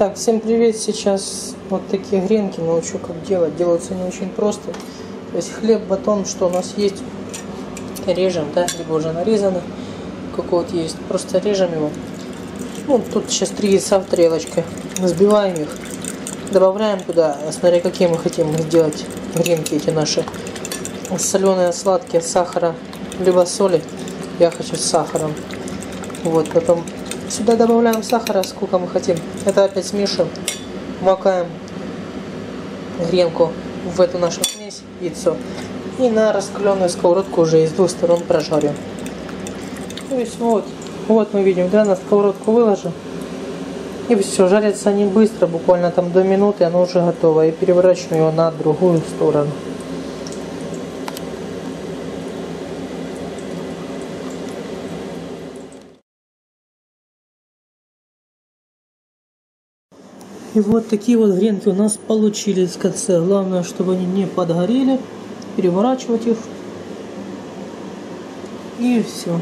Так, всем привет! Сейчас вот такие гренки научу, как делать. Делаются они очень просто. То есть хлеб, батон, что у нас есть, режем, да, либо уже нарезано, как вот есть. Просто режем его. Ну, тут сейчас 3 яйца в тарелочке. Взбиваем их, добавляем туда, смотря какие мы хотим сделать гренки эти наши. Соленые, сладкие, сахара, либо соли. Я хочу с сахаром. Вот, потом сюда добавляем сахара, сколько мы хотим. Это опять смешиваем. Макаем гренку в эту нашу смесь, яйцо. И на раскаленную сковородку уже из двух сторон прожарим. То есть вот мы видим, да, на сковородку выложим. И все, жарятся они быстро, буквально там до минуты, оно уже готово. И переворачиваем его на другую сторону. И вот такие вот гренки у нас получились в конце. Главное, чтобы они не подгорели. Переворачивать их. И все.